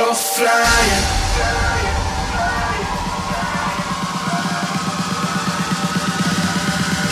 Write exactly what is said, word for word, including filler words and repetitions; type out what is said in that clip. Go flying.